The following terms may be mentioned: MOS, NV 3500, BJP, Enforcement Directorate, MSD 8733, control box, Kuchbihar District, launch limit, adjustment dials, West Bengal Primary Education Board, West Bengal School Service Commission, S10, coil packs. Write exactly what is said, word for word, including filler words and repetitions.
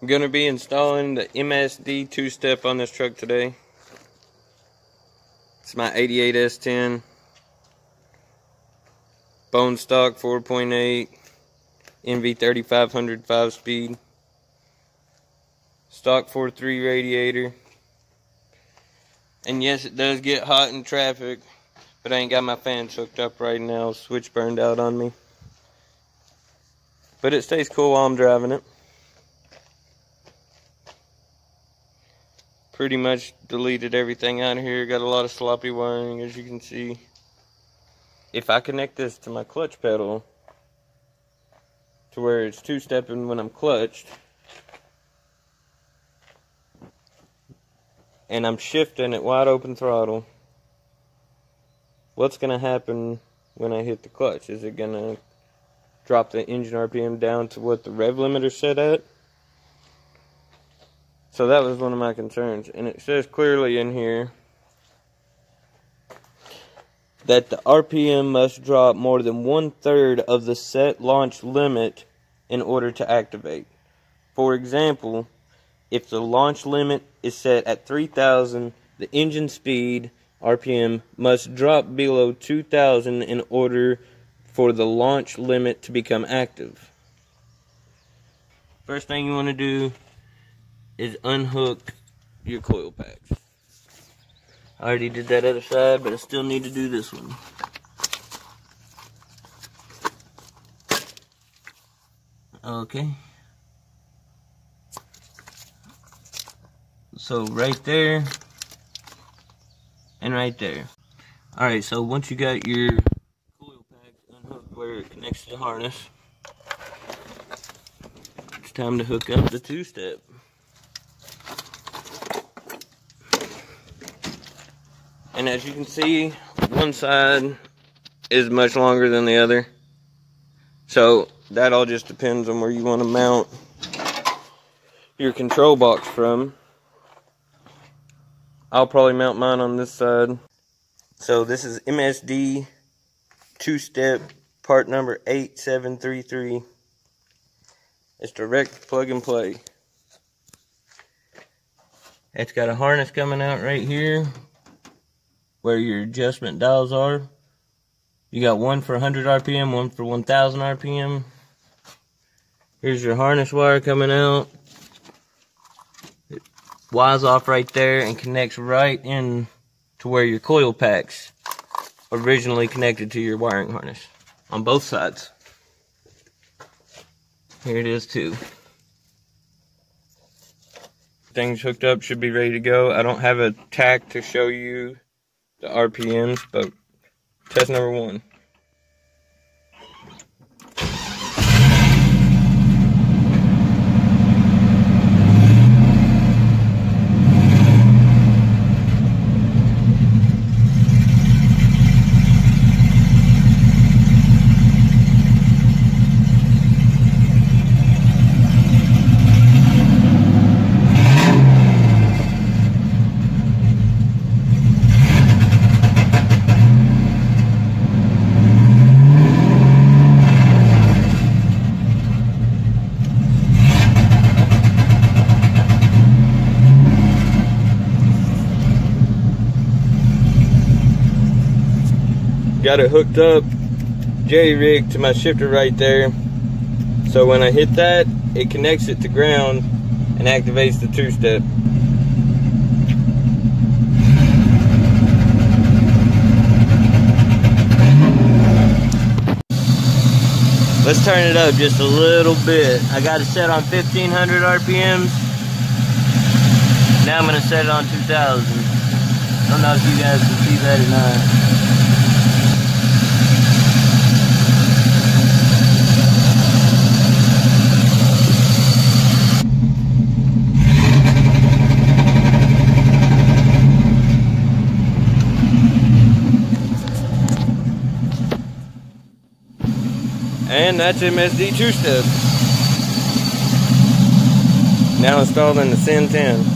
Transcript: I'm going to be installing the M S D two-step on this truck today. It's my eighty-eight S ten. Bone stock four point eight. N V thirty-five hundred five-speed. Stock four point three radiator. And yes, it does get hot in traffic, but I ain't got my fans hooked up right now. Switch burned out on me. But it stays cool while I'm driving it. Pretty much deleted everything out of here. Got a lot of sloppy wiring, as you can see. If I connect this to my clutch pedal, to where it's two-stepping when I'm clutched, and I'm shifting at wide open throttle, what's going to happen when I hit the clutch? Is it going to drop the engine R P M down to what the rev limiter's set at? So that was one of my concerns. And it says clearly in here that the R P M must drop more than one-third of the set launch limit in order to activate. For example, if the launch limit is set at three thousand, the engine speed R P M must drop below two thousand in order for the launch limit to become active. First thing you want to do is unhook your coil packs. I already did that other side, but I still need to do this one. Okay. So right there and right there. Alright, so once you got your coil pack unhooked where it connects to the harness, it's time to hook up the two-step. And as you can see, one side is much longer than the other. So that all just depends on where you want to mount your control box from. I'll probably mount mine on this side. So this is M S D two-step part number eight seven three three. It's direct plug and play. It's got a harness coming out right here where your adjustment dials are. You got one for one hundred R P M, one for one thousand R P M. Here's your harness wire coming out. Wires off right there and connects right in to where your coil packs originally connected to your wiring harness on both sides. Here it is too. Things hooked up, should be ready to go. I don't have a tack to show you the R P Ms, but test number one. Got it hooked up, jerry-rigged to my shifter right there. So when I hit that, it connects it to ground and activates the two-step. Let's turn it up just a little bit. I got it set on fifteen hundred R P Ms. Now I'm gonna set it on two thousand. I don't know if you guys can see that or not. And that's M S D two-step. Now installing the S ten.